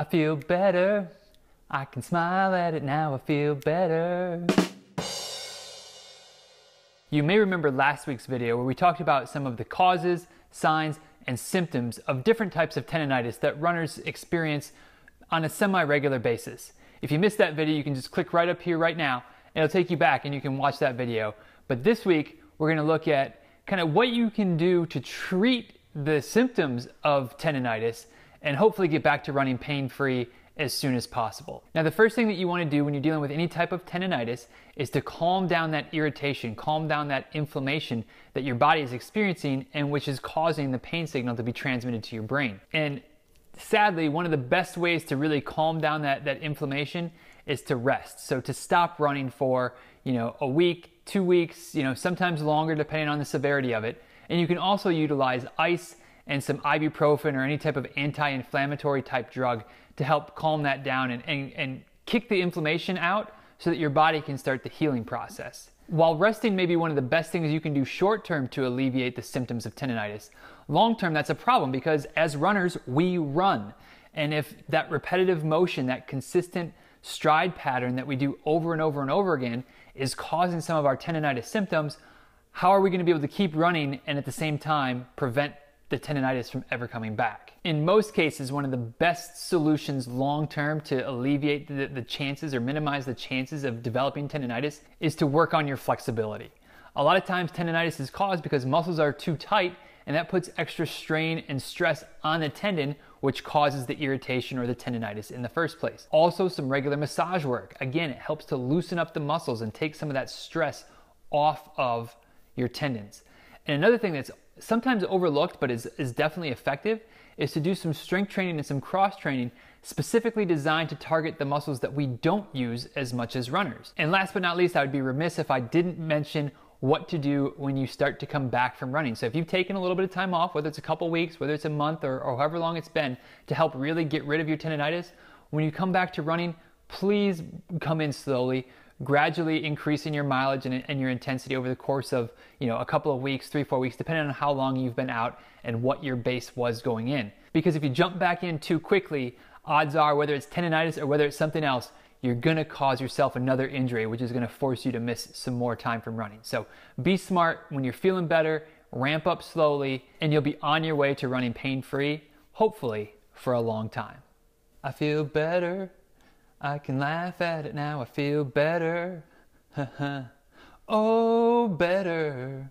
I feel better. I can smile at it now. I feel better. You may remember last week's video where we talked about some of the causes, signs, and symptoms of different types of tendonitis that runners experience on a semi-regular basis. If you missed that video, you can just click right up here right now and it'll take you back and you can watch that video. But this week, we're going to look at kind of what you can do to treat the symptoms of tendonitis and hopefully get back to running pain-free as soon as possible. Now, the first thing that you want to do when you're dealing with any type of tendonitis is to calm down that irritation, calm down that inflammation that your body is experiencing and which is causing the pain signal to be transmitted to your brain. And sadly, one of the best ways to really calm down that inflammation is to rest. So to stop running for, a week, 2 weeks, sometimes longer depending on the severity of it. And you can also utilize ice and some ibuprofen or any type of anti-inflammatory type drug to help calm that down and kick the inflammation out so that your body can start the healing process. While resting may be one of the best things you can do short-term to alleviate the symptoms of tendonitis, long-term that's a problem because as runners, we run. And if that repetitive motion, that consistent stride pattern that we do over and over and over again is causing some of our tendonitis symptoms, how are we going to be able to keep running and at the same time prevent the tendonitis from ever coming back? In most cases, one of the best solutions long-term to alleviate the chances or minimize the chances of developing tendonitis is to work on your flexibility. A lot of times tendonitis is caused because muscles are too tight and that puts extra strain and stress on the tendon, which causes the irritation or the tendonitis in the first place. Also, some regular massage work. Again, it helps to loosen up the muscles and take some of that stress off of your tendons. And another thing that's sometimes overlooked but is definitely effective is to do some strength training and some cross training specifically designed to target the muscles that we don't use as much as runners. And last but not least, I would be remiss if I didn't mention what to do when you start to come back from running. So if you've taken a little bit of time off, whether it's a couple weeks, whether it's a month or however long it's been, to help really get rid of your tendonitis, when you come back to running, please come in slowly, gradually increasing your mileage and your intensity over the course of a couple of weeks, 3-4 weeks, depending on how long you've been out and what your base was going in. Because if you jump back in too quickly, odds are whether it's tendonitis or whether it's something else, you're gonna cause yourself another injury, which is gonna force you to miss some more time from running. So be smart when you're feeling better, ramp up slowly, and you'll be on your way to running pain-free, hopefully for a long time. I feel better. I can laugh at it now, I feel better. Oh, better.